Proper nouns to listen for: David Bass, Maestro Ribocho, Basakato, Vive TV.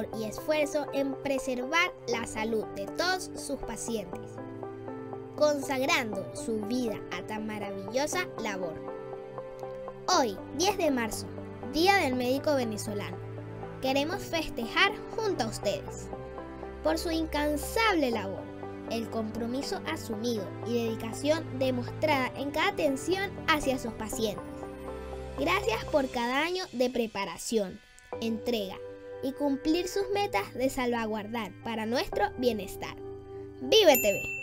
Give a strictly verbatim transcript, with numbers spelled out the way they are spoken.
labor y esfuerzo en preservar la salud de todos sus pacientes, consagrando su vida a tan maravillosa labor. Hoy, diez de marzo, Día del Médico Venezolano, queremos festejar junto a ustedes por su incansable labor, el compromiso asumido y dedicación demostrada en cada atención hacia sus pacientes. Gracias por cada año de preparación, entrega y cumplir sus metas de salvaguardar para nuestro bienestar. ¡Vive T V!